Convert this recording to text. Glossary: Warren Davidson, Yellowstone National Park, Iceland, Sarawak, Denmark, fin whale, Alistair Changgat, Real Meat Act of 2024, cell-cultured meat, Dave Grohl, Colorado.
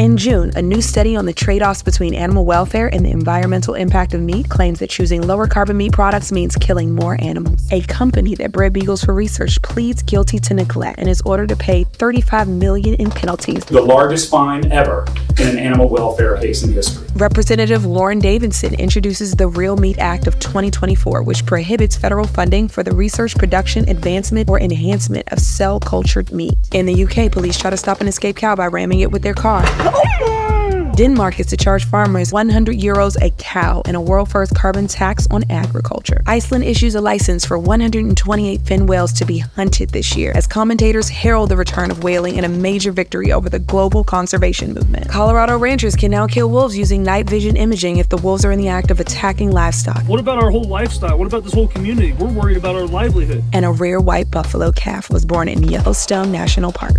In June, a new study on the trade-offs between animal welfare and the environmental impact of meat claims that choosing lower carbon meat products means killing more animals. A company that bred beagles for research pleads guilty to neglect and is ordered to pay $35 million in penalties. The largest fine ever in an animal welfare case in history. Representative Warren Davidson introduces the Real Meat Act of 2024, which prohibits federal funding for the research, production, advancement, or enhancement of cell cultured meat. In the UK, police try to stop an escaped cow by ramming it with their car. Denmark is to charge farmers 100 euros a cow in a world-first carbon tax on agriculture. Iceland issues a license for 128 fin whales to be hunted this year, as commentators herald the return of whaling in a major victory over the global conservation movement. Colorado ranchers can now kill wolves using night vision imaging if the wolves are in the act of attacking livestock. What about our whole lifestyle? What about this whole community? We're worried about our livelihood. And a rare white buffalo calf was born in Yellowstone National Park.